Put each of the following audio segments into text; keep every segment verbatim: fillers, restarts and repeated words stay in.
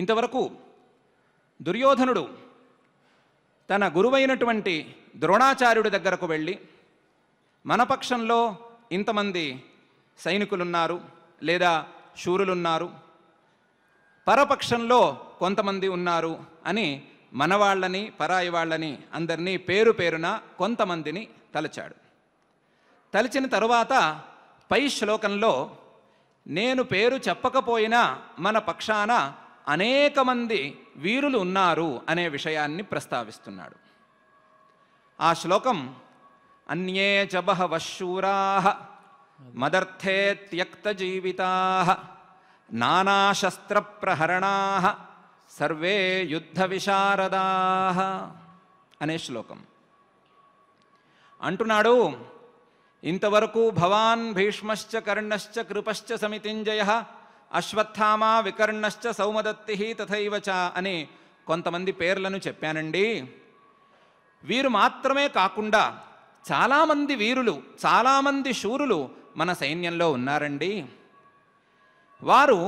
ఇంతవరకు దుర్యోధనుడు తన గురువైనటువంటి ద్రోణాచార్యుడి దగ్గరకు వెళ్ళి మన పక్షంలో ఇంతమంది సైనికులున్నారు లేదా శూరులున్నారు, పరపక్షంలో కొంతమంది ఉన్నారు అని మనవాళ్ళని పరాయి వాళ్ళని అందరినీ పేరు పేరున కొంతమందిని తలచాడు. తలచిన తరువాత పై శ్లోకంలో నేను పేరు చెప్పకపోయినా మన పక్షాన అనేక మంది వీరులు ఉన్నారు అనే విషయాన్ని ప్రస్తావిస్తున్నాడు. ఆ శ్లోకం అన్యే చ బహవః శూరాః మదర్థే త్యక్త జీవితాః నానా శస్త్ర ప్రహరణాః సర్వే యుద్ధ విశారదాః అనే శ్లోకం అంటున్నాడు. ఇంతవరకు భవాన్ భీష్మశ్చ కర్ణశ్చ కృపశ్చ సమితింజయః అశ్వత్థామ వికర్ణశ్చ సౌమదత్తిః తథైవ చ అని కొంతమంది పేర్లను చెప్పానండి. వీరు మాత్రమే కాకుండా చాలామంది వీరులు చాలామంది శూరులు మన సైన్యంలో ఉన్నారండి. వారు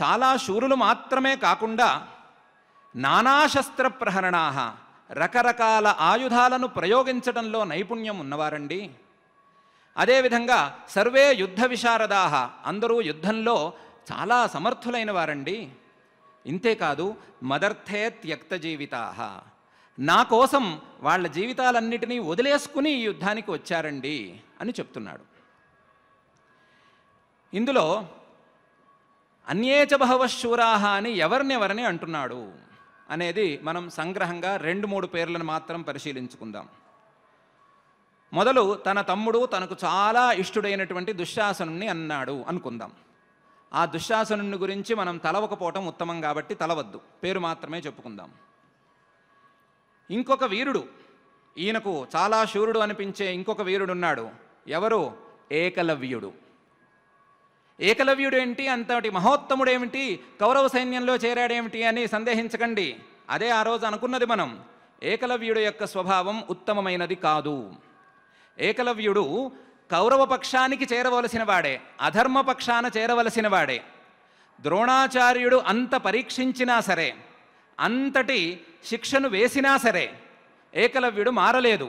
చాలా శూరులు మాత్రమే కాకుండా నానా శస్త్ర ప్రహరణాః రకరకాల ఆయుధాలను ప్రయోగించడంలో నైపుణ్యం ఉన్నవారండి. అదేవిధంగా సర్వే యుద్ధ విశారదాః అందరూ యుద్ధంలో చాలా సమర్థులైన వారండి. ఇంతేకాదు మదర్థే త్యక్త జీవితాః నా కోసం వాళ్ళ జీవితాలన్నిటినీ వదిలేసుకుని ఈ యుద్ధానికి వచ్చారండి అని చెప్తున్నాడు. ఇందులో అన్యేచ బహవః శూరాః అని ఎవరినెవరిని అంటున్నాడు అనేది మనం సంగ్రహంగా రెండు మూడు పేర్లను మాత్రం పరిశీలించుకుందాం. మొదలు తన తమ్ముడు తనకు చాలా ఇష్టడైనటువంటి దుశ్శాసనుణ్ణి అన్నాడు అనుకుందాం. ఆ దుశ్శాసనుని గురించి మనం తలవకపోవటం ఉత్తమం కాబట్టి తలవద్దు, పేరు మాత్రమే చెప్పుకుందాం. ఇంకొక వీరుడు, ఈయనకు చాలా శూరుడు అనిపించే ఇంకొక వీరుడున్నాడు. ఎవరు? ఏకలవ్యుడు. ఏకలవ్యుడు ఏంటి, అంతటి మహోత్తముడేమిటి, కౌరవ సైన్యంలో చేరాడేమిటి అని సందేహించకండి. అదే ఆ రోజు అనుకున్నది మనం. ఏకలవ్యుడు యొక్క స్వభావం ఉత్తమమైనది కాదు. ఏకలవ్యుడు కౌరవ పక్షానికి చేరవలసిన వాడే, అధర్మ పక్షాన చేరవలసిన వాడే. ద్రోణాచార్యుడు అంత పరీక్షించినా సరే, అంతటి శిక్షను వేసినా సరే ఏకలవ్యుడు మారలేదు.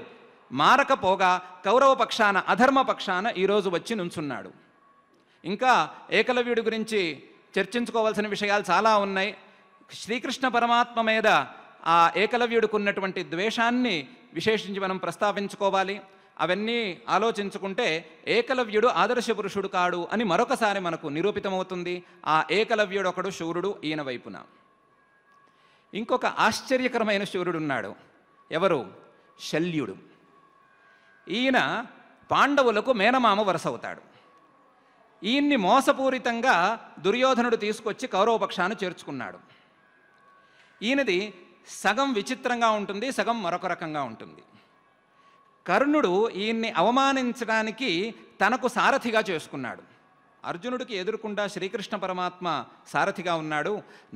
మారకపోగా కౌరవ పక్షాన అధర్మ పక్షాన ఈరోజు వచ్చి నుంచున్నాడు. ఇంకా ఏకలవ్యుడి గురించి చర్చించుకోవాల్సిన విషయాలు చాలా ఉన్నాయి. శ్రీకృష్ణ పరమాత్మ మీద ఆ ఏకలవ్యుడికి ఉన్నటువంటి ద్వేషాన్ని విశేషించి మనం ప్రస్తావించుకోవాలి. అవన్నీ ఆలోచించుకుంటే ఏకలవ్యుడు ఆదర్శ పురుషుడు కాడు అని మరొకసారి మనకు నిరూపితమవుతుంది. ఆ ఏకలవ్యుడు ఒకడు శూరుడు ఈయన వైపున. ఇంకొక ఆశ్చర్యకరమైన శూరుడు ఉన్నాడు. ఎవరు? శల్యుడు. ఈయన పాండవులకు మేనమామ వరుస అవుతాడు. ఈయన్ని మోసపూరితంగా దుర్యోధనుడు తీసుకొచ్చి కౌరవపక్షాన్ని చేర్చుకున్నాడు. ఈయనది సగం విచిత్రంగా ఉంటుంది, సగం మరొక రకంగా ఉంటుంది. కర్ణుడు ఈయన్ని అవమానించడానికి తనకు సారథిగా చేసుకున్నాడు. అర్జునుడికి ఎదురుకుండా శ్రీకృష్ణ పరమాత్మ సారథిగా ఉన్నాడు.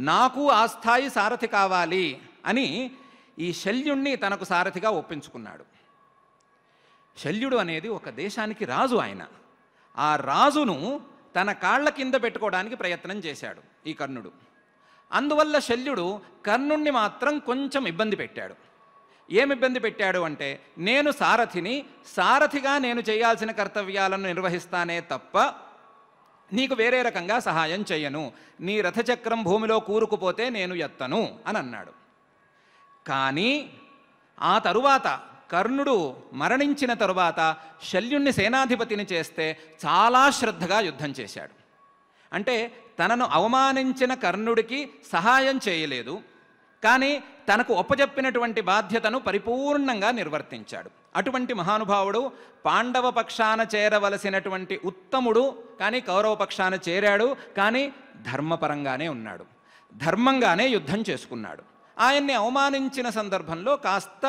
నాకు ఆ స్థాయి సారథి కావాలి అని ఈ శల్యుణ్ణి తనకు సారథిగా ఒప్పించుకున్నాడు. శల్యుడు అనేది ఒక దేశానికి రాజు. ఆయన ఆ రాజును తన కాళ్ల కింద పెట్టుకోవడానికి ప్రయత్నం చేశాడు ఈ కర్ణుడు. అందువల్ల శల్యుడు కర్ణుణ్ణి మాత్రం కొంచెం ఇబ్బంది పెట్టాడు. ఏమి ఇబ్బంది పెట్టాడు అంటే, నేను సారథిని, సారథిగా నేను చేయాల్సిన కర్తవ్యాలను నిర్వహిస్తానే తప్ప నీకు వేరే రకంగా సహాయం చేయను, నీ రథచక్రం భూమిలో కూరుకుపోతే నేను ఎత్తను అని అన్నాడు. కానీ ఆ తరువాత కర్ణుడు మరణించిన తరువాత శల్యుణ్ణి సేనాధిపతిని చేస్తే చాలా శ్రద్ధగా యుద్ధం చేశాడు. అంటే తనను అవమానించిన కర్ణుడికి సహాయం చేయలేదు, కానీ తనకు ఒప్పజెప్పినటువంటి బాధ్యతను పరిపూర్ణంగా నిర్వర్తించాడు. అటువంటి మహానుభావుడు పాండవ పక్షాన చేరవలసినటువంటి ఉత్తముడు, కానీ కౌరవ పక్షాన చేరాడు, కానీ ధర్మపరంగానే ఉన్నాడు, ధర్మంగానే యుద్ధం చేసుకున్నాడు. ఆయన్ని అవమానించిన సందర్భంలో కాస్త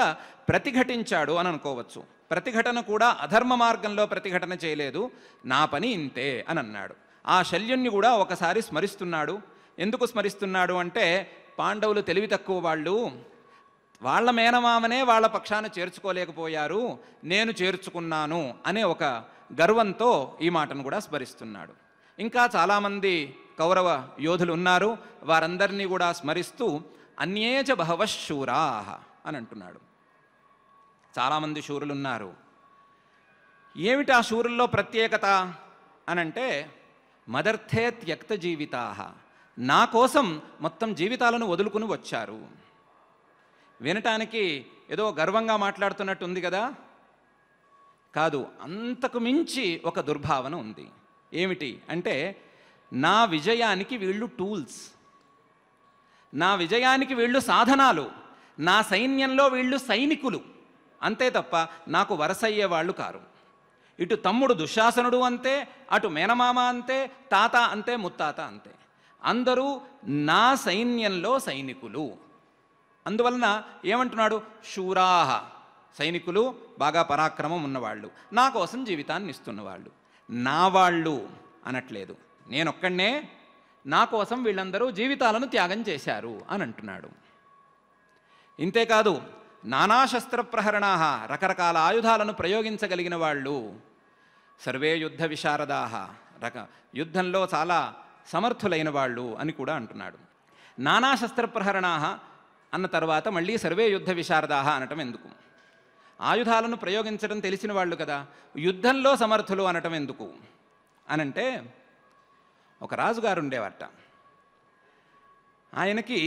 ప్రతిఘటించాడు అని అనుకోవచ్చు. ప్రతిఘటన కూడా అధర్మ మార్గంలో ప్రతిఘటన చేయలేదు. నా పని ఇంతే అని అన్నాడు. ఆ శల్యుణ్ణి కూడా ఒకసారి స్మరిస్తున్నాడు. ఎందుకు స్మరిస్తున్నాడు అంటే, పాండవులు తెలివి తక్కువ వాళ్ళు, వాళ్ళ మేనమామనే వాళ్ళ పక్షాన చేర్చుకోలేకపోయారు, నేను చేర్చుకున్నాను అనే ఒక గర్వంతో ఈ మాటను కూడా స్మరిస్తున్నాడు. ఇంకా చాలామంది కౌరవ యోధులు ఉన్నారు, వారందర్నీ కూడా స్మరిస్తూ అన్యేచ బహవశూరాః అని అంటున్నాడు. చాలామంది శూరులు ఉన్నారు. ఏమిటి ఆ శూరుల్లో ప్రత్యేకత అనంటే మదర్థే త్యక్త జీవితాః, నా కోసం మొత్తం జీవితాలను వదులుకుని వచ్చారు. వినటానికి ఏదో గర్వంగా మాట్లాడుతున్నట్టు ఉంది కదా, కాదు, అంతకు మించి ఒక దుర్భావన ఉంది. ఏమిటి అంటే నా విజయానికి వీళ్ళు టూల్స్, నా విజయానికి వీళ్ళు సాధనాలు, నా సైన్యంలో వీళ్ళు సైనికులు అంతే తప్ప నాకు వరసయ్యే వాళ్ళు కారు. ఇటు తమ్ముడు దుశ్శాసనుడు అంతే, అటు మేనమామ అంతే, తాత అంతే, ముత్తాత అంతే, అందరూ నా సైన్యంలో సైనికులు. అందువలన ఏమంటున్నాడు, శూరాహ సైనికులు, బాగా పరాక్రమం ఉన్నవాళ్ళు, నా కోసం జీవితాన్ని ఇస్తున్నవాళ్ళు, నా వాళ్ళు అనట్లేదు, నేనొక్కడనే నా కోసం వీళ్ళందరూ జీవితాలను త్యాగం చేశారు అని అంటున్నాడు. ఇంతేకాదు నానా శస్త్రప్రహరణాహ, రకరకాల ఆయుధాలను ప్రయోగించగలిగిన వాళ్ళు, సర్వే యుద్ధ విశారదాహ, రక యుద్ధంలో చాలా సమర్థులైన వాళ్ళు అని కూడా అంటున్నాడు. నానా శస్త్రప్రహరణాహ అన్న తర్వాత మళ్ళీ సర్వే యుద్ధ విశారదాహ అనటం ఎందుకు? ఆయుధాలను ప్రయోగించడం తెలిసిన వాళ్ళు కదా, యుద్ధంలో సమర్థులు అనటం ఎందుకు అనంటే, ఒక రాజుగారు ఉండేవారట. ఆయనకి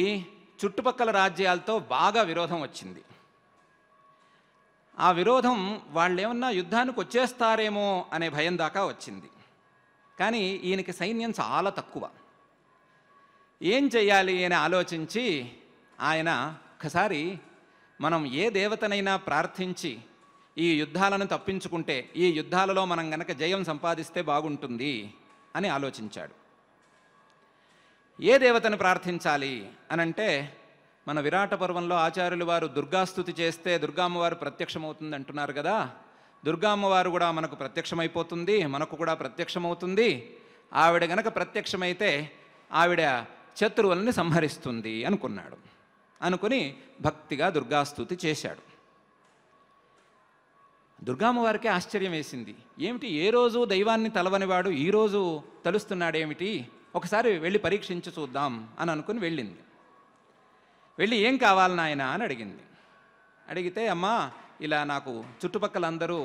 చుట్టుపక్కల రాజ్యాలతో బాగా విరోధం వచ్చింది. ఆ విరోధం వాళ్ళేమన్నా యుద్ధానికి వచ్చేస్తారేమో అనే భయం దాకా వచ్చింది. కానీ ఈయనకి సైన్యం చాలా తక్కువ. ఏం చెయ్యాలి అని ఆలోచించి ఆయన ఒకసారి మనం ఏ దేవతనైనా ప్రార్థించి ఈ యుద్ధాలను తప్పించుకుంటే, ఈ యుద్ధాలలో మనం గనక జయం సంపాదిస్తే బాగుంటుంది అని ఆలోచించాడు. ఏ దేవతను ప్రార్థించాలి అనంటే, మన విరాట పర్వంలో ఆచార్యులు వారు దుర్గాస్తుతి చేస్తే దుర్గామ్మవారు ప్రత్యక్షమవుతుంది అంటున్నారు కదా, దుర్గామ్మవారు కూడా మనకు ప్రత్యక్షమైపోతుంది, మనకు కూడా ప్రత్యక్షమవుతుంది. ఆవిడ గనక ప్రత్యక్షమైతే ఆవిడ శత్రువులని సంహరిస్తుంది అనుకున్నాడు. అనుకుని భక్తిగా దుర్గాస్తుతి చేశాడు. దుర్గామ్మవారికి ఆశ్చర్యం వేసింది, ఏమిటి ఏ రోజు దైవాన్ని తలవనివాడు ఈరోజు తలుస్తున్నాడేమిటి, ఒకసారి వెళ్ళి పరీక్షించి చూద్దాం అని అనుకుని వెళ్ళింది. వెళ్ళి ఏం కావాలి నాయనా అని అడిగింది. అడిగితే, అమ్మా ఇలా నాకు చుట్టుపక్కల అందరూ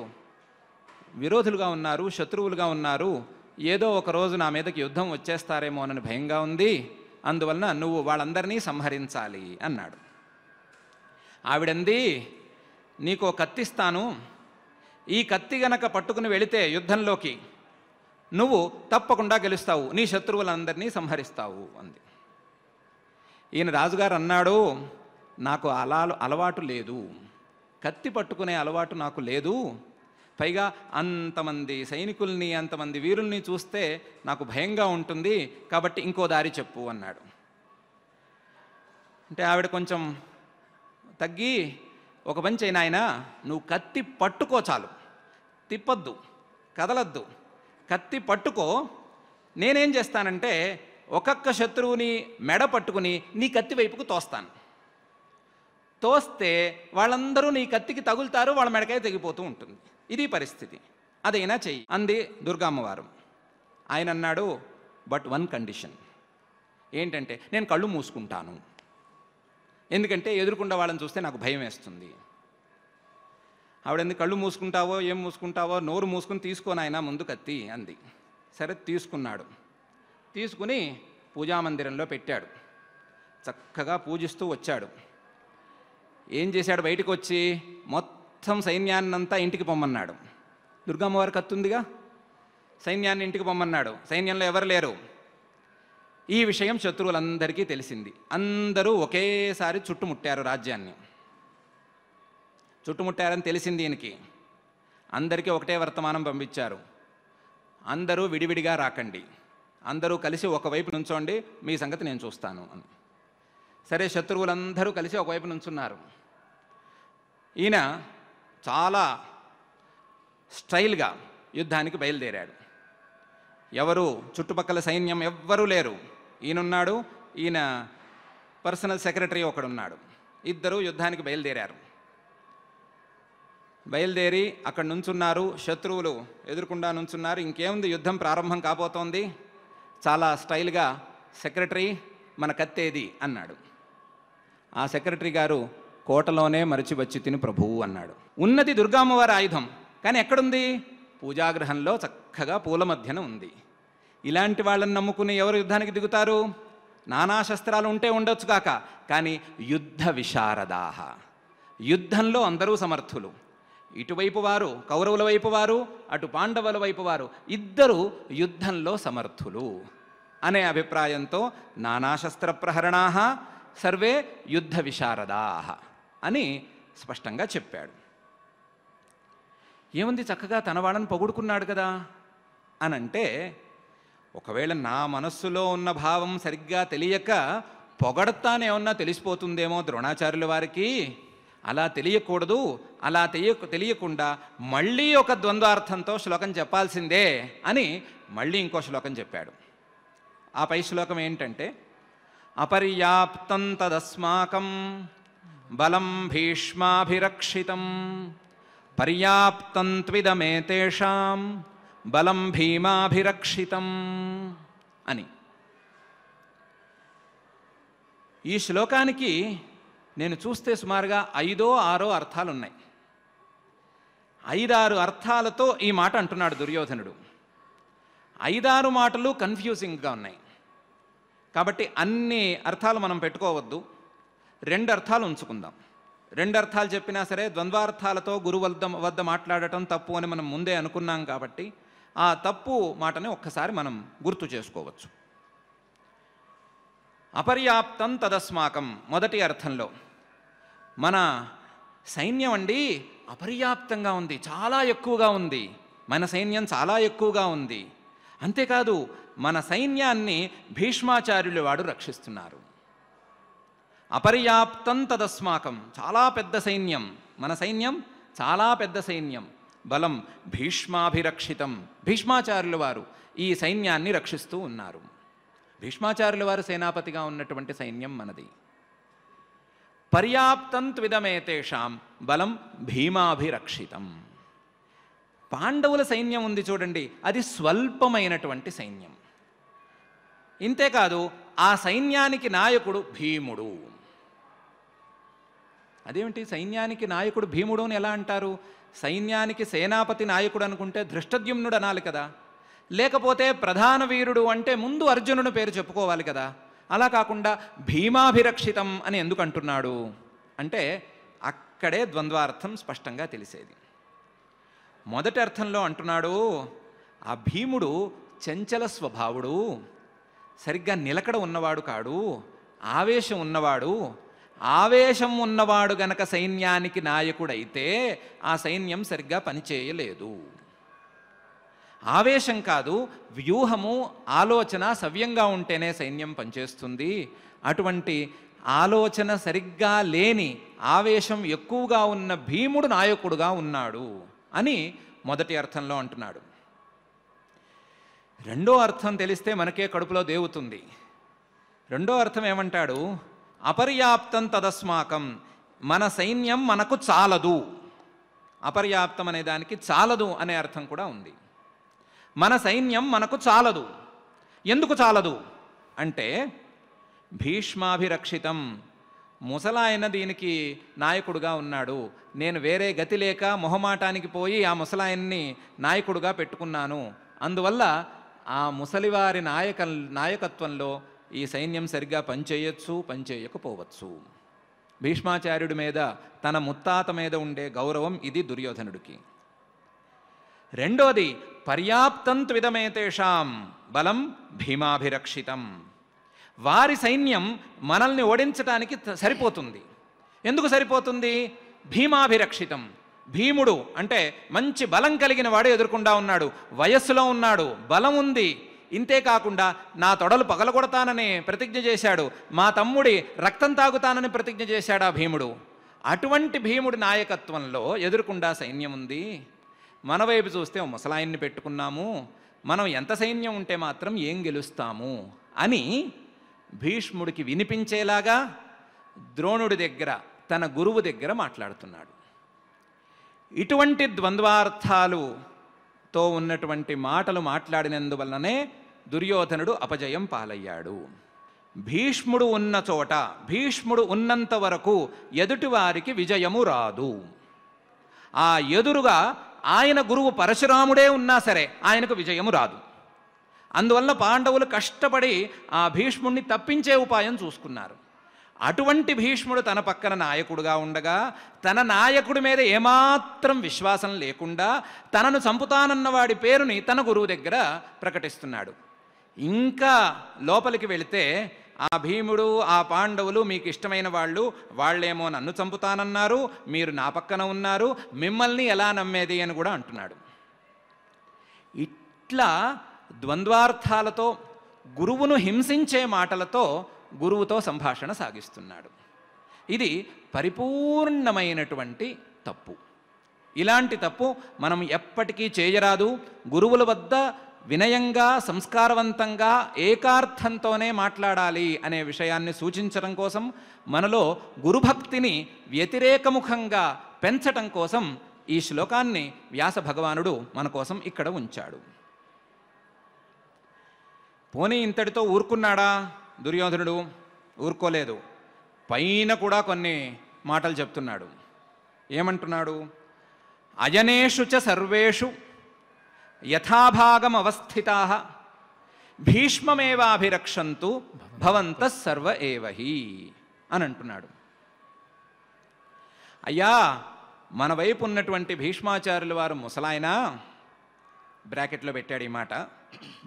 విరోధులుగా ఉన్నారు, శత్రువులుగా ఉన్నారు, ఏదో ఒక రోజు నా మీదకి యుద్ధం వచ్చేస్తారేమో అని భయంగా ఉంది, అందువలన నువ్వు వాళ్ళందరినీ సంహరించాలి అన్నాడు. ఆవిడంది, నీకో కత్తిస్తాను, ఈ కత్తి గనక పట్టుకుని వెళితే యుద్ధంలోకి నువ్వు తప్పకుండా గెలుస్తావు, నీ శత్రువులందరినీ సంహరిస్తావు అంది. ఈయన రాజుగారు అన్నాడు, నాకు అలా అలవాటు లేదు, కత్తి పట్టుకునే అలవాటు నాకు లేదు, పైగా అంతమంది సైనికుల్ని అంతమంది వీరుల్ని చూస్తే నాకు భయంగా ఉంటుంది, కాబట్టి ఇంకో దారి చెప్పు అన్నాడు. అంటే ఆవిడ కొంచెం తగ్గి, ఒక పని చేయనా ఆయన, నువ్వు కత్తి పట్టుకో చాలు, తిప్పద్దు, కదలద్దు, కత్తి పట్టుకో, నేనేం చేస్తానంటే ఒక్కొక్క శత్రువుని మెడ పట్టుకుని నీ కత్తి వైపుకు తోస్తాను, తోస్తే వాళ్ళందరూ నీ కత్తికి తగులుతారు, వాళ్ళ మెడకాయ తెగిపోతూ ఉంటుంది, ఇది పరిస్థితి, అదైనా చెయ్యి అంది దుర్గామ్మవారు. ఆయన అన్నాడు, బట్ వన్ కండిషన్, ఏంటంటే నేను కళ్ళు మూసుకుంటాను, ఎందుకంటే ఎదురుకుండా వాళ్ళని చూస్తే నాకు భయం వేస్తుంది. ఆవిడంది, కళ్ళు మూసుకుంటావో ఏం మూసుకుంటావో, నోరు మూసుకుని తీసుకొని ఆయన ముందు కత్తి అంది. సరే తీసుకున్నాడు. తీసుకుని పూజామందిరంలో పెట్టాడు. చక్కగా పూజిస్తూ వచ్చాడు. ఏం చేశాడు, బయటకు వచ్చి మొత్తం సైన్యాన్నంతా ఇంటికి పొమ్మన్నాడు. దుర్గమ్మవారి కత్తుందిగా, సైన్యాన్ని ఇంటికి పొమ్మన్నాడు. సైన్యంలో ఎవరు లేరు. ఈ విషయం శత్రువులందరికీ తెలిసింది. అందరూ ఒకేసారి చుట్టుముట్టారు రాజ్యాన్ని. చుట్టుముట్టారని తెలిసింది ఈయనకి. అందరికీ ఒకటే వర్తమానం పంపించారు, అందరూ విడివిడిగా రాకండి, అందరూ కలిసి ఒకవైపు నుంచోండి, మీ సంగతి నేను చూస్తాను అని. సరే, శత్రువులందరూ కలిసి ఒకవైపు నుంచున్నారు. ఈయన చాలా స్టైల్గా యుద్ధానికి బయలుదేరాడు. ఎవరు చుట్టుపక్కల సైన్యం ఎవ్వరూ లేరు, ఈయనున్నాడు, ఈయన పర్సనల్ సెక్రటరీ ఒకడున్నాడు, ఇద్దరూ యుద్ధానికి బయలుదేరారు. బయలుదేరి అక్కడ నుంచున్నారు. శత్రువులు ఎదురుకుండా నుంచున్నారు. ఇంకేముంది, యుద్ధం ప్రారంభం కాబోతోంది. చాలా స్టైల్గా సెక్రటరీ మన కత్తేది అన్నాడు. ఆ సెక్రటరీ గారు కోటలోనే మరిచి వచ్చి తిని ప్రభువు అన్నాడు. ఉన్నది దుర్గామ్మవారి ఆయుధం కానీ ఎక్కడుంది? పూజాగ్రహంలో చక్కగా పూల మధ్యన ఉంది. ఇలాంటి వాళ్ళని నమ్ముకుని ఎవరు యుద్ధానికి దిగుతారు? నానా శస్త్రాలు ఉంటే ఉండొచ్చు కాక కానీ యుద్ధ విశారదాహ, యుద్ధంలో అందరూ సమర్థులు. ఇటువైపు వారు కౌరవుల వైపు వారు, అటు పాండవుల వైపు వారు, ఇద్దరు యుద్ధంలో సమర్థులు అనే అభిప్రాయంతో నానా శస్త్ర ప్రహరణాహ సర్వే యుద్ధ విశారదాహ అని స్పష్టంగా చెప్పాడు. ఏముంది, చక్కగా తన వాళ్ళని పొగుడుకున్నాడు కదా అని అంటే, ఒకవేళ నా మనస్సులో ఉన్న భావం సరిగ్గా తెలియక పొగడతానేమన్నా తెలిసిపోతుందేమో ద్రోణాచార్యుల వారికి. అలా తెలియకూడదు. అలా తెలియ తెలియకుండా మళ్ళీ ఒక ద్వంద్వార్థంతో శ్లోకం చెప్పాల్సిందే అని మళ్ళీ ఇంకో శ్లోకం చెప్పాడు. ఆ పై శ్లోకం ఏంటంటే, అపర్యాప్తం తదస్మాకం బలం భీష్మాభిరక్షితం పర్యాప్తం త్విదమే తేషాం బలం భీమాభిరక్షితం అని. ఈ శ్లోకానికి నేను చూస్తే సుమారుగా ఐదో ఆరో అర్థాలున్నాయి. ఐదారు అర్థాలతో ఈ మాట అంటున్నాడు దుర్యోధనుడు. ఐదారు మాటలు కన్ఫ్యూజింగ్గా ఉన్నాయి కాబట్టి అన్ని అర్థాలు మనం పెట్టుకోవద్దు, రెండు అర్థాలు ఉంచుకుందాం. రెండు అర్థాలు చెప్పినా సరే ద్వంద్వార్థాలతో గురువు వద్ద వద్ద మాట్లాడటం తప్పు అని మనం ముందే అనుకున్నాం కాబట్టి ఆ తప్పు మాటని ఒక్కసారి మనం గుర్తు చేసుకోవచ్చు. అపర్యాప్తం తదస్మాకం మొదటి అర్థంలో మన సైన్యం అండి అపర్యాప్తంగా ఉంది, చాలా ఎక్కువగా ఉంది. మన సైన్యం చాలా ఎక్కువగా ఉంది. అంతేకాదు, మన సైన్యాన్ని భీష్మాచార్యుల వారు రక్షిస్తున్నారు. అపర్యాప్తం తదస్మాకం, చాలా పెద్ద సైన్యం, మన సైన్యం చాలా పెద్ద సైన్యం. బలం భీష్మాభిరక్షితం, భీష్మాచార్యుల వారు ఈ సైన్యాన్ని రక్షిస్తూ ఉన్నారు. భీష్మాచార్యుల వారు సేనాపతిగా ఉన్నటువంటి సైన్యం మనది. పర్యాప్తం త్విదమేతేషాం బలం భీమాభిరక్షితం. పాండవుల సైన్యం ఉంది చూడండి, అది స్వల్పమైనటువంటి సైన్యం. ఇంతేకాదు, ఆ సైన్యానికి నాయకుడు భీముడు. అదేమిటి సైన్యానికి నాయకుడు భీముడు అని ఎలా అంటారు? సైన్యానికి సేనాపతి నాయకుడు అనుకుంటే ధృష్టద్యుమ్నుడు అనాలి కదా, లేకపోతే ప్రధాన వీరుడు అంటే ముందు అర్జునుడు పేరు చెప్పుకోవాలి కదా. అలా కాకుండా భీమాభిరక్షితం అని ఎందుకు అంటున్నాడు అంటే అక్కడే ద్వంద్వార్థం స్పష్టంగా తెలిసేది. మొదటి అర్థంలో అంటున్నాడు ఆ భీముడు చంచల స్వభావుడు, సరిగ్గా నిలకడ ఉన్నవాడు కాడు, ఆవేశం ఉన్నవాడు. ఆవేశం ఉన్నవాడు గనక సైన్యానికి నాయకుడైతే ఆ సైన్యం సరిగ్గా పనిచేయలేదు. ఆవేశం కాదు, వ్యూహము ఆలోచన సవ్యంగా ఉంటేనే సైన్యం పనిచేస్తుంది. అటువంటి ఆలోచన సరిగ్గా లేని, ఆవేశం ఎక్కువగా ఉన్న భీముడు నాయకుడుగా ఉన్నాడు అని మొదటి అర్థంలో అంటున్నాడు. రెండో అర్థం తెలిస్తే మనకే కడుపులో దేవుతుంది. రెండో అర్థం ఏమంటాడు? అపర్యాప్తం తదస్మాకం, మన సైన్యం మనకు చాలదు. అపర్యాప్తం అనే దానికి చాలదు అనే అర్థం కూడా ఉంది. మన సైన్యం మనకు చాలదు. ఎందుకు చాలదు అంటే భీష్మాభిరక్షితం, ముసలాయన దీనికి నాయకుడుగా ఉన్నాడు, నేను వేరే గతి లేక మొహమాటానికి పోయి ఆ ముసలాయన్ని నాయకుడుగా పెట్టుకున్నాను, అందువల్ల ఆ ముసలివారి నాయక నాయకత్వంలో ఈ సైన్యం సరిగ్గా పనిచేయచ్చు, పనిచేయకపోవచ్చు. భీష్మాచార్యుడి మీద, తన ముత్తాత మీద ఉండే గౌరవం ఇది దుర్యోధనుడికి. రెండోది పర్యాప్తం త్విదమేతేషాం బలం భీమాభిరక్షితం, వారి సైన్యం మనల్ని ఓడించడానికి సరిపోతుంది. ఎందుకు సరిపోతుంది? భీమాభిరక్షితం, భీముడు అంటే మంచి బలం కలిగిన వాడు ఎదుర్కొండా ఉన్నాడు, వయస్సులో ఉన్నాడు, బలం ఉంది. ఇంతేకాకుండా నా తొడలు పగలగొడతానని ప్రతిజ్ఞ చేశాడు, మా తమ్ముడి రక్తం తాగుతానని ప్రతిజ్ఞ చేశాడు ఆ భీముడు. అటువంటి భీముడి నాయకత్వంలో ఎదుర్కొండా సైన్యం ఉంది. మన వైపు చూస్తే ముసలాయన్ని పెట్టుకున్నాము, మనం ఎంత సైన్యం ఉంటే మాత్రం ఏం గెలుస్తాము అని భీష్ముడికి వినిపించేలాగా ద్రోణుడి దగ్గర, తన గురువు దగ్గర మాట్లాడుతున్నాడు. ఇటువంటి ద్వంద్వార్థాలుతో ఉన్నటువంటి మాటలు మాట్లాడినందువల్లనే దుర్యోధనుడు అపజయం పాలయ్యాడు. భీష్ముడు ఉన్న చోట, భీష్ముడు ఉన్నంత వరకు ఎదుటి వారికి విజయము రాదు. ఆ ఎదురుగా ఆయన గురువు పరశురాముడే ఉన్నా సరే ఆయనకు విజయము రాదు. అందువల్ల పాండవులు కష్టపడి ఆ భీష్ముడిని తప్పించే ఉపాయం చూసుకున్నారు. అటువంటి భీష్ముడు తన పక్కన నాయకుడుగా ఉండగా తన నాయకుడి మీద ఏమాత్రం విశ్వాసం లేకుండా తనను చంపుతానన్నవాడి పేరుని తన గురువు దగ్గర ప్రకటిస్తున్నాడు. ఇంకా లోపలికి వెళితే ఆ భీముడు, ఆ పాండవులు మీకు ఇష్టమైన వాళ్ళు, వాళ్ళేమో నన్ను చంపుతానన్నారు, మీరు నా పక్కన ఉన్నారు, మిమ్మల్ని ఎలా నమ్మేది అని కూడా అంటున్నాడు. ఇట్లా ద్వంద్వార్థాలతో, గురువును హింసించే మాటలతో గురువుతో సంభాషణ సాగిస్తున్నాడు. ఇది పరిపూర్ణమైనటువంటి తప్పు. ఇలాంటి తప్పు మనం ఎప్పటికీ చేయరాదు. గురువుల వద్ద వినయంగా, సంస్కారవంతంగా, ఏకార్థంతోనే మాట్లాడాలి అనే విషయాన్ని సూచించడం కోసం, మనలో గురుభక్తిని వ్యతిరేకముఖంగా పెంచటం కోసం ఈ శ్లోకాన్ని వ్యాస భగవానుడు మన కోసం ఇక్కడ ఉంచాడు. పోనీ ఇంతటితో ఊరుకున్నాడా దుర్యోధనుడు? ఊరుకోలేదు. పైన కూడా కొన్ని మాటలు చెప్తున్నాడు. ఏమంటున్నాడు? అజనేషు చ సర్వేషు యథాభాగం అవస్థితాః భీష్మమేవాభిరక్షంతు భవంతః సర్వ ఏవహి అని అంటున్నాడు. అయ్యా, మన వైపు ఉన్నటువంటి భీష్మాచార్యుల వారు ముసలాయన, బ్రాకెట్లో పెట్టాడు ఈ మాట,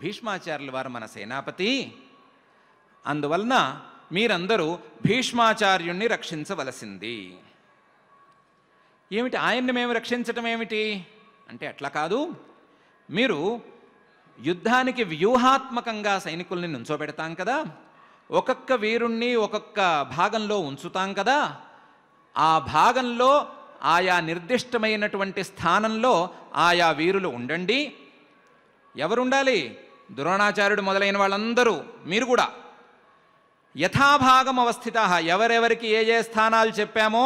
భీష్మాచార్యుల వారు మన సేనాపతి, అందువలన మీరందరూ భీష్మాచార్యుణ్ణి రక్షించవలసింది. ఏమిటి ఆయన్ని మేము రక్షించటం ఏమిటి అంటే, అట్లా కాదు, మీరు యుద్ధానికి వ్యూహాత్మకంగా సైనికుల్ని నుంచోబెడతాం కదా, ఒక్కొక్క వీరుణ్ణి ఒక్కొక్క భాగంలో ఉంచుతాం కదా, ఆ భాగంలో ఆయా నిర్దిష్టమైనటువంటి స్థానంలో ఆయా వీరులు ఉండండి. ఎవరుండాలి? ద్రోణాచార్యుడు మొదలైన వాళ్ళందరూ, మీరు కూడా యథాభాగం అవస్థితాః, ఎవరెవరికి ఏ ఏ స్థానాలు చెప్పామో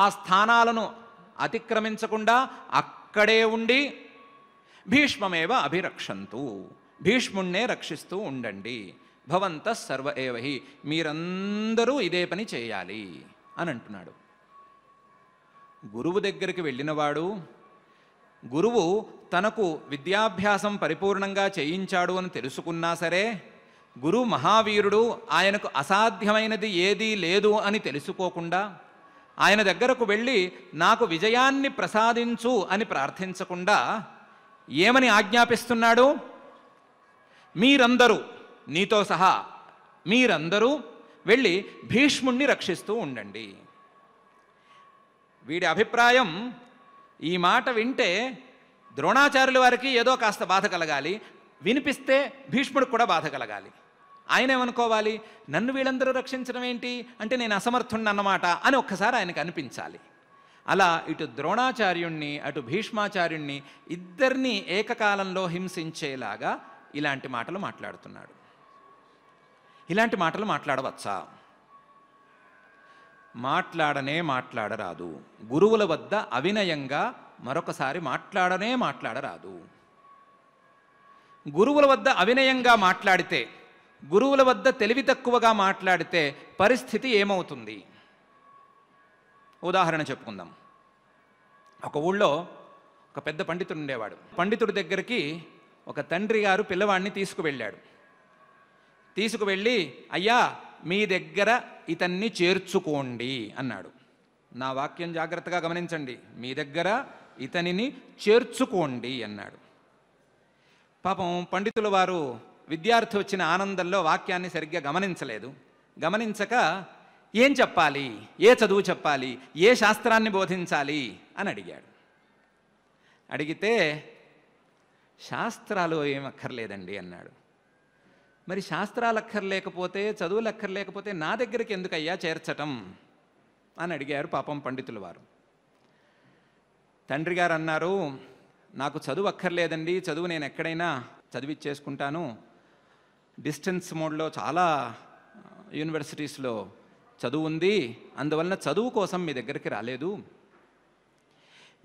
ఆ స్థానాలను అతిక్రమించకుండా అక్కడే ఉండి భీష్మమేవ అభిరక్షంతు, భీష్ముణ్ణే రక్షిస్తూ ఉండండి. భవంతః సర్వ ఏవహి, మీరందరూ ఇదే పని చేయాలి అని అంటున్నాడు. గురువు దగ్గరికి వెళ్ళినవాడు, గురువు తనకు విద్యాభ్యాసం పరిపూర్ణంగా చేయించాడు అని తెలుసుకున్నా సరే, గురువు మహావీరుడు, ఆయనకు అసాధ్యమైనది ఏదీ లేదు అని తెలుసుకోకుండా, ఆయన దగ్గరకు వెళ్ళి నాకు విజయాన్ని ప్రసాదించు అని ప్రార్థించకుండా ఏమని ఆజ్ఞాపిస్తున్నాడు? మీరందరూ, నీతో సహా మీరందరూ వెళ్ళి భీష్ముణ్ణి రక్షిస్తూ ఉండండి. వీడి అభిప్రాయం, ఈ మాట వింటే ద్రోణాచార్యుల వారికి ఏదో కాస్త బాధ కలగాలి, వినిపిస్తే భీష్ముడికి కూడా బాధ కలగాలి. ఆయన ఏమనుకోవాలి? నన్ను వీళ్ళందరూ రక్షించడం ఏంటి అంటే నేను అసమర్థుణ్ణి అన్నమాట అని ఒక్కసారి ఆయనకు అనిపించాలి. అలా ఇటు ద్రోణాచార్యుణ్ణి అటు భీష్మాచార్యుణ్ణి ఇద్దరినీ ఏకకాలంలో హింసించేలాగా ఇలాంటి మాటలు మాట్లాడుతున్నాడు. ఇలాంటి మాటలు మాట్లాడవచ్చా? మాట్లాడనే మాట్లాడరాదు. గురువుల వద్ద అవినయంగా మరొకసారి మాట్లాడనే మాట్లాడరాదు. గురువుల వద్ద అవినయంగా మాట్లాడితే, గురువుల వద్ద తెలివి తక్కువగా మాట్లాడితే పరిస్థితి ఏమవుతుంది? ఉదాహరణ చెప్పుకుందాం. ఒక ఊళ్ళో ఒక పెద్ద పండితుడు ఉండేవాడు. పండితుడి దగ్గరికి ఒక తండ్రి గారు పిల్లవాడిని తీసుకువెళ్ళాడు. తీసుకువెళ్ళి, అయ్యా మీ దగ్గర ఇతన్ని చేర్చుకోండి అన్నాడు. నా వాక్యం జాగ్రత్తగా గమనించండి, మీ దగ్గర ఇతనిని చేర్చుకోండి అన్నాడు. పాపం పండితుల వారు విద్యార్థి వచ్చిన ఆనందంలో వాక్యాన్ని సరిగ్గా గమనించలేదు. గమనించక ఏం చెప్పాలి, ఏ చదువు చెప్పాలి, ఏ శాస్త్రాన్ని బోధించాలి అని అడిగాడు. అడిగితే శాస్త్రాలు ఏమక్కర్లేదండి అన్నాడు. మరి శాస్త్రాలు అక్కర్లేకపోతే, చదువులు అక్కర్లేకపోతే నా దగ్గరికి ఎందుకయ్యా చేర్చటం అని అడిగారు పాపం పండితుల వారు. తండ్రి గారు అన్నారు, నాకు చదువు అక్కర్లేదండి, చదువు నేను ఎక్కడైనా చదివిచ్చేసుకుంటాను, డిస్టెన్స్ మోడ్లో చాలా యూనివర్సిటీస్లో చదువు ఉంది, అందువలన చదువు కోసం మీ దగ్గరికి రాలేదు.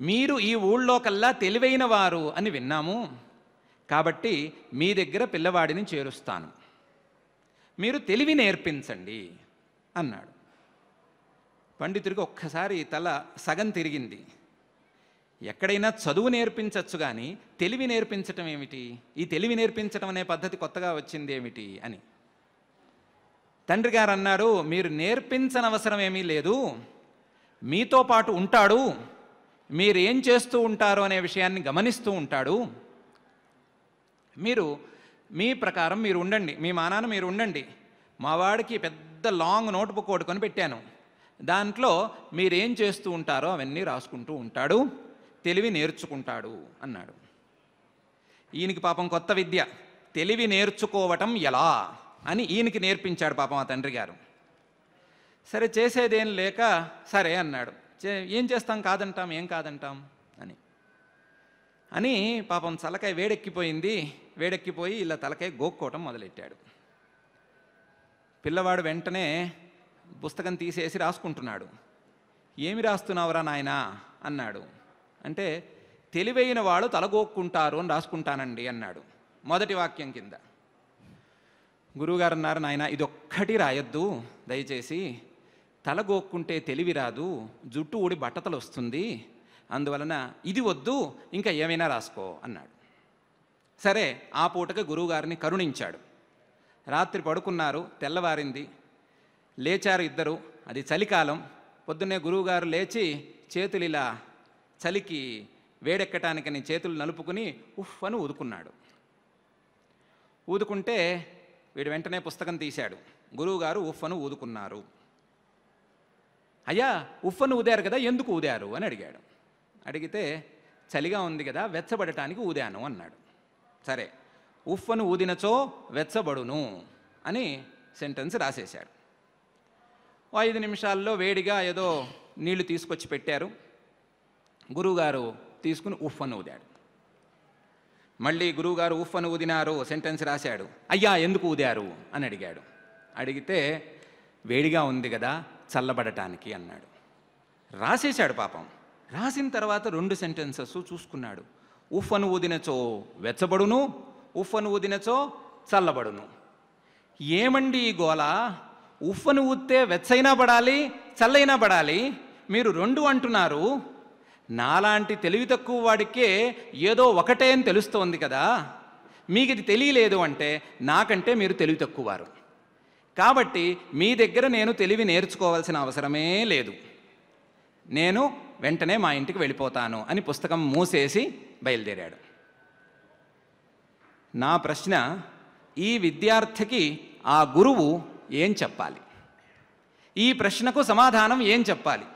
మీరు ఈ ఊళ్ళో కల్లా తెలివైన వారు అని విన్నాము, కాబట్టి మీ దగ్గర పిల్లవాడిని చేరుస్తాను, మీరు తెలివి నేర్పించండి అన్నాడు. పండితుడికి ఒక్కసారి తల సగం తిరిగింది. ఎక్కడైనా చదువు నేర్పించవచ్చు కానీ తెలివి నేర్పించటం ఏమిటి, ఈ తెలివి నేర్పించటం అనే పద్ధతి కొత్తగా వచ్చింది ఏమిటి అని. తండ్రి గారు అన్నారు, మీరు నేర్పించనవసరం ఏమీ లేదు, మీతో పాటు ఉంటాడు, మీరేం చేస్తూ ఉంటారు అనే విషయాన్ని గమనిస్తూ ఉంటాడు, మీరు మీ ప్రకారం మీరు ఉండండి, మీ మానాన మీరు ఉండండి. మా వాడికి పెద్ద లాంగ్ నోట్బుక్ కొడుకొని పెట్టాను, దాంట్లో మీరేం చేస్తూ ఉంటారో అవన్నీ రాసుకుంటూ ఉంటాడు, తెలివి నేర్చుకుంటాడు అన్నాడు. ఈయనకి పాపం కొత్త విద్య, తెలివి నేర్చుకోవటం ఎలా అని ఈయనకి నేర్పించాడు పాపం ఆ తండ్రి గారు. సరే చేసేదేం లేక సరే అన్నాడు. ఏం చేస్తాం, కాదంటాం, ఏం కాదంటాం అని అని పాపం తలకాయ వేడెక్కిపోయింది. వేడెక్కిపోయి ఇలా తలకాయ గోక్కోవటం మొదలెట్టాడు. పిల్లవాడు వెంటనే పుస్తకం తీసేసి రాసుకుంటున్నాడు. ఏమి రాస్తున్నావురా నాయనా అన్నాడు. అంటే తెలివైన వాళ్ళు తలగోక్కుంటారు అని రాసుకుంటానండి అన్నాడు మొదటి వాక్యం కింద. గురువుగారు అన్నారు, నాయన ఇదొక్కటి రాయొద్దు దయచేసి, తలగోక్కుంటే తెలివి రాదు, జుట్టు ఊడి బట్టతలు వస్తుంది, అందువలన ఇది వద్దు, ఇంకా ఏమైనా రాసుకో అన్నాడు. సరే ఆ పూటకి గురువుగారిని కరుణించాడు. రాత్రి పడుకున్నారు, తెల్లవారింది, లేచారు ఇద్దరు. అది చలికాలం. పొద్దున్నే గురువుగారు లేచి చేతులు ఇలా చలికి వేడెక్కటానికని చేతులు నలుపుకుని ఉఫ్ అని ఊదుకున్నాడు. ఊదుకుంటే వీడు వెంటనే పుస్తకం తీశాడు. గురువుగారు ఉఫ్ అని ఊదుకున్నారు. అయ్యా ఉఫ్ అని ఊదారు కదా, ఎందుకు ఊదారు అని అడిగాడు. అడిగితే చలిగా ఉంది కదా వెచ్చబడటానికి ఊదాను అన్నాడు. సరే, ఉఫ్ అని ఊదినచో వెచ్చబడును అని సెంటెన్స్ రాసేశాడు. ఐదు నిమిషాల్లో వేడిగా ఏదో నీళ్లు తీసుకొచ్చి పెట్టారు. గురువుగారు తీసుకుని ఉఫ్ అని ఊదాడు. మళ్ళీ గురువుగారు ఉఫ్ అని ఊదినారు, సెంటెన్స్ రాశాడు. అయ్యా ఎందుకు ఊదారు అని అడిగాడు. అడిగితే వేడిగా ఉంది కదా చల్లబడటానికి అన్నాడు. రాసేశాడు పాపం. రాసిన తర్వాత రెండు సెంటెన్సెస్ చూసుకున్నాడు. ఉఫ్ అని ఊదినచో వెచ్చబడును, ఉఫ్ అని ఊదినచో చల్లబడును. ఏమండి ఈ గోళ, ఉఫ్ అని ఊతే వెచ్చైనా పడాలి చల్లైనా పడాలి, మీరు రెండు అంటున్నారు. నాలాంటి తెలివి తక్కువ వాడికే ఏదో ఒకటే అని తెలుస్తోంది కదా, మీకు ఇది తెలియలేదు అంటే నాకంటే మీరు తెలివి తక్కువవారు, కాబట్టి మీ దగ్గర నేను తెలివి నేర్చుకోవాల్సిన అవసరమే లేదు, నేను వెంటనే మా ఇంటికి వెళ్ళిపోతాను అని పుస్తకం మూసేసి బయలుదేరాడు. నా ప్రశ్న, ఈ విద్యార్థికి ఆ గురువు ఏం చెప్పాలి? ఈ ప్రశ్నకు సమాధానం ఏం చెప్పాలి?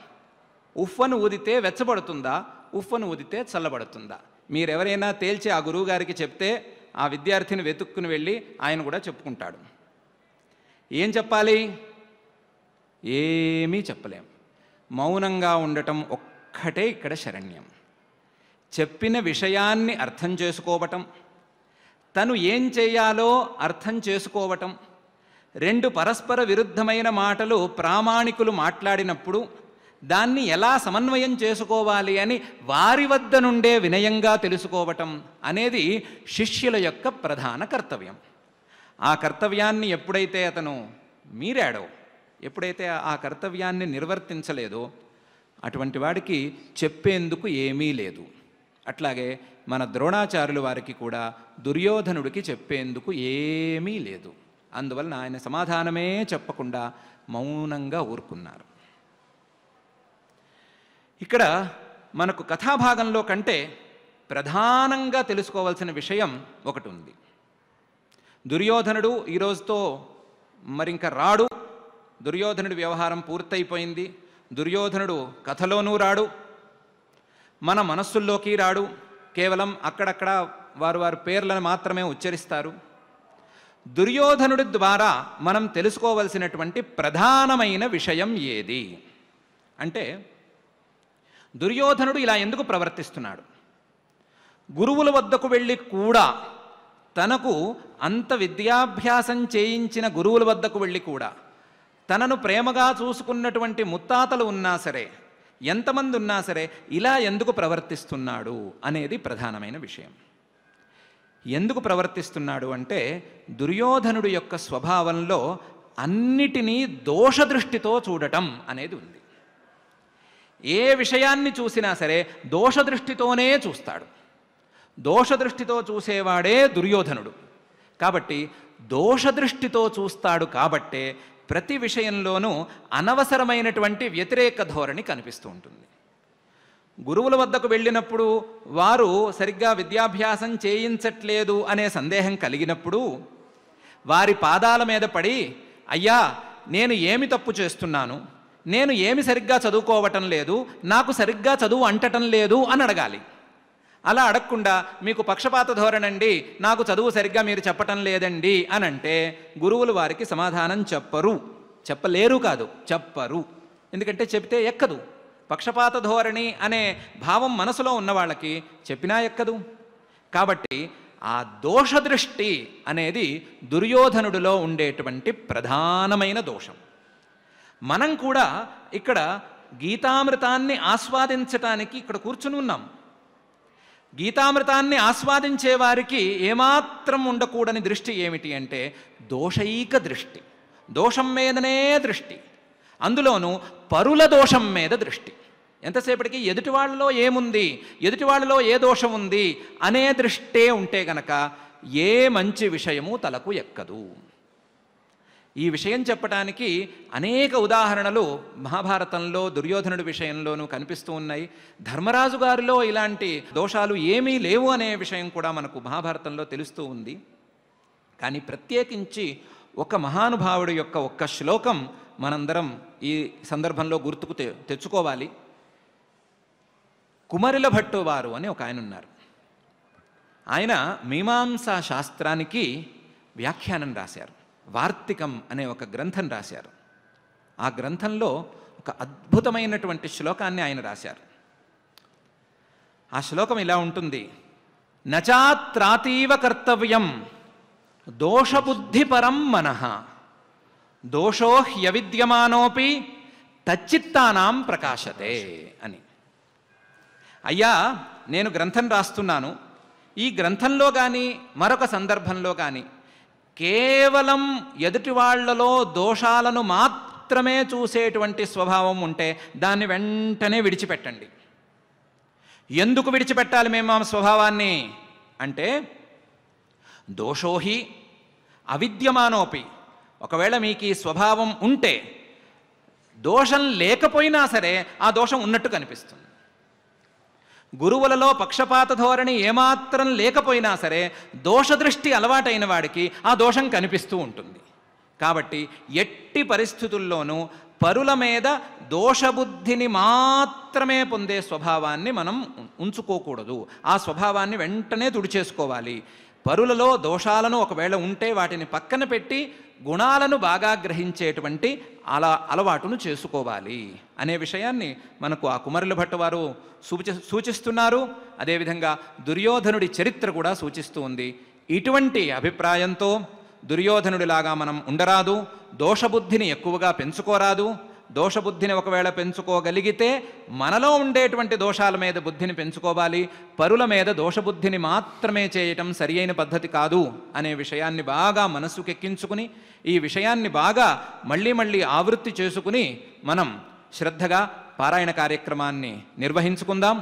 ఉఫ్ఫను ఊదితే వెచ్చబడుతుందా, ఉఫ్ఫను ఊదితే చల్లబడుతుందా? మీరెవరైనా తేల్చి ఆ గురువుగారికి చెప్తే ఆ విద్యార్థిని వెతుక్కుని వెళ్ళి ఆయన కూడా చెప్పుకుంటాడు. ఏం చెప్పాలి? ఏమీ చెప్పలేం. మౌనంగా ఉండటం ఒక్కటే ఇక్కడ శరణ్యం. చెప్పిన విషయాన్ని అర్థం చేసుకోవటం, తను ఏం చేయాలో అర్థం చేసుకోవటం. రెండు పరస్పర విరుద్ధమైన మాటలు ప్రామాణికులు మాట్లాడినప్పుడు దాన్ని ఎలా సమన్వయం చేసుకోవాలి అని వారి వద్ద నుండే వినయంగా తెలుసుకోవటం అనేది శిష్యుల యొక్క ప్రధాన కర్తవ్యం. ఆ కర్తవ్యాన్ని ఎప్పుడైతే అతను మీరాడో, ఎప్పుడైతే ఆ కర్తవ్యాన్ని నిర్వర్తించలేదో, అటువంటి వాడికి చెప్పేందుకు ఏమీ లేదు. అట్లాగే మన ద్రోణాచార్యుల వారికి కూడా దుర్యోధనుడికి చెప్పేందుకు ఏమీ లేదు. అందువలన ఆయన సమాధానమే చెప్పకుండా మౌనంగా ఊరుకున్నారు. ఇక్కడ మనకు కథాభాగంలో కంటే ప్రధానంగా తెలుసుకోవాల్సిన విషయం ఒకటి ఉంది. దుర్యోధనుడు ఈరోజుతో మరింక రాడు, దుర్యోధనుడి వ్యవహారం పూర్తయిపోయింది, దుర్యోధనుడు కథలోనూ రాడు, మన మనస్సుల్లోకి రాడు, కేవలం అక్కడక్కడ వారు వారి పేర్లను మాత్రమే ఉచ్చరిస్తారు. దుర్యోధనుడి ద్వారా మనం తెలుసుకోవలసినటువంటి ప్రధానమైన విషయం ఏది అంటే, దుర్యోధనుడు ఇలా ఎందుకు ప్రవర్తిస్తున్నాడు? గురువుల వద్దకు వెళ్ళి కూడా, తనకు అంత విద్యాభ్యాసం చేయించిన గురువుల వద్దకు వెళ్ళి కూడా, తనను ప్రేమగా చూసుకున్నటువంటి ముత్తాతలు ఉన్నా సరే, ఎంతమంది ఉన్నా సరే ఇలా ఎందుకు ప్రవర్తిస్తున్నాడు అనేది ప్రధానమైన విషయం. ఎందుకు ప్రవర్తిస్తున్నాడు అంటే దుర్యోధనుడి యొక్క స్వభావంలో అన్నిటినీ దోషదృష్టితో చూడటం అనేది ఉంది. ఏ విషయాన్ని చూసినా సరే దోషదృష్టితోనే చూస్తాడు. దోషదృష్టితో చూసేవాడే దుర్యోధనుడు. కాబట్టి దోషదృష్టితో చూస్తాడు కాబట్టే ప్రతి విషయంలోనూ అనవసరమైనటువంటి వ్యతిరేక ధోరణి కనిపిస్తూ ఉంటుంది. గురువుల వద్దకు వెళ్ళినప్పుడు వారు సరిగ్గా విద్యాభ్యాసం చేయించట్లేదు అనే సందేహం కలిగినప్పుడు వారి పాదాల మీద పడి, అయ్యా నేను ఏమి తప్పు చేస్తున్నాను, నేను ఏమి సరిగ్గా చదువుకోవటం లేదు, నాకు సరిగ్గా చదువు అంటటం లేదు అని అడగాలి. అలా అడగకుండా మీకు పక్షపాత ధోరణండి, నాకు చదువు సరిగ్గా మీరు చెప్పటం లేదండి అని అంటే గురువులు వారికి సమాధానం చెప్పరు. చెప్పలేరు కాదు, చెప్పరు. ఎందుకంటే చెప్తే ఎక్కదు. పక్షపాత ధోరణి అనే భావం మనసులో ఉన్న వాళ్ళకి చెప్పినా ఎక్కదు. కాబట్టి ఆ దోషదృష్టి అనేది దుర్యోధనుడిలో ఉండేటువంటి ప్రధానమైన దోషం. మనం కూడా ఇక్కడ గీతామృతాన్ని ఆస్వాదించటానికి ఇక్కడ కూర్చుని ఉన్నాం. గీతామృతాన్ని ఆస్వాదించే వారికి ఏమాత్రం ఉండకూడని దృష్టి ఏమిటి అంటే దోషైక దృష్టి, దోషం మీదనే దృష్టి, అందులోనూ పరుల దోషం మీద దృష్టి. ఎంతసేపటికి ఎదుటి వాళ్ళలో ఏముంది, ఎదుటి వాళ్ళలో ఏ దోషం ఉంది అనే దృష్టే ఉంటే గనక ఏ మంచి విషయము తలకు ఎక్కదు. ఈ విషయం చెప్పటానికి అనేక ఉదాహరణలు మహాభారతంలో దుర్యోధనుడి విషయంలోనూ కనిపిస్తూ ఉన్నాయి. ధర్మరాజు గారిలో ఇలాంటి దోషాలు ఏమీ లేవు అనే విషయం కూడా మనకు మహాభారతంలో తెలుస్తూ ఉంది. కానీ ప్రత్యేకించి ఒక మహానుభావుడి యొక్క ఒక్క శ్లోకం మనందరం ఈ సందర్భంలో గుర్తుకు తె తెచ్చుకోవాలి కుమరిల భట్టు వారు అని ఒక ఆయన ఉన్నారు. ఆయన మీమాంసా శాస్త్రానికి వ్యాఖ్యానం రాశారు. వార్తికం అనే ఒక గ్రంథం రాశారు. ఆ గ్రంథంలో ఒక అద్భుతమైనటువంటి శ్లోకాన్ని ఆయన రాశారు. ఆ శ్లోకం ఇలా ఉంటుంది: నచాత్రాతీవ కర్తవ్యం దోషబుద్ధిపరం మనః దోషో హ్యవిద్యమానోపి తచ్చిత్తానాం ప్రకాశతే అని. అయ్యా నేను గ్రంథం రాస్తున్నాను. ఈ గ్రంథంలో కానీ మరొక సందర్భంలో కానీ కేవలం ఎదుటి వాళ్లలో దోషాలను మాత్రమే చూసేటువంటి స్వభావం ఉంటే దాన్ని వెంటనే విడిచిపెట్టండి. ఎందుకు విడిచిపెట్టాలి మేము ఆ స్వభావాన్ని అంటే దోషోహి అవిద్యమానోపి, ఒకవేళ మీకు ఈ స్వభావం ఉంటే దోషం లేకపోయినా సరే ఆ దోషం ఉన్నట్టు కనిపిస్తుంది. గురువులలో పక్షపాత ధోరణి ఏమాత్రం లేకపోయినా సరే దోషదృష్టి అలవాటైన వాడికి ఆ దోషం కనిపిస్తూ ఉంటుంది. కాబట్టి ఎట్టి పరిస్థితుల్లోనూ పరుల మీద దోషబుద్ధిని మాత్రమే పొందే స్వభావాన్ని మనం ఉంచుకోకూడదు. ఆ స్వభావాన్ని వెంటనే తుడిచేసుకోవాలి. పరులలో దోషాలను ఒకవేళ ఉంటే వాటిని పక్కన పెట్టి గుణాలను బాగా గ్రహించేటువంటి అలా అలవాటును చేసుకోవాలి అనే విషయాన్ని మనకు ఆ కుమరుల భట్టు వారు సూచి సూచిస్తున్నారు అదేవిధంగా దుర్యోధనుడి చరిత్ర కూడా సూచిస్తూ ఉంది. ఇటువంటి అభిప్రాయంతో దుర్యోధనుడిలాగా మనం ఉండరాదు, దోషబుద్ధిని ఎక్కువగా పెంచుకోరాదు. దోషబుద్ధిని ఒకవేళ పెంచుకోగలిగితే మనలో ఉండేటువంటి దోషాల మీద బుద్ధిని పెంచుకోవాలి. పరుల మీద దోషబుద్ధిని మాత్రమే చేయటం సరి అయిన పద్ధతి కాదు అనే విషయాన్ని బాగా మనసుకెక్కించుకుని, ఈ విషయాన్ని బాగా మళ్ళీ మళ్ళీ ఆవృత్తి చేసుకుని మనం శ్రద్ధగా పారాయణ కార్యక్రమాన్ని నిర్వహించుకుందాం.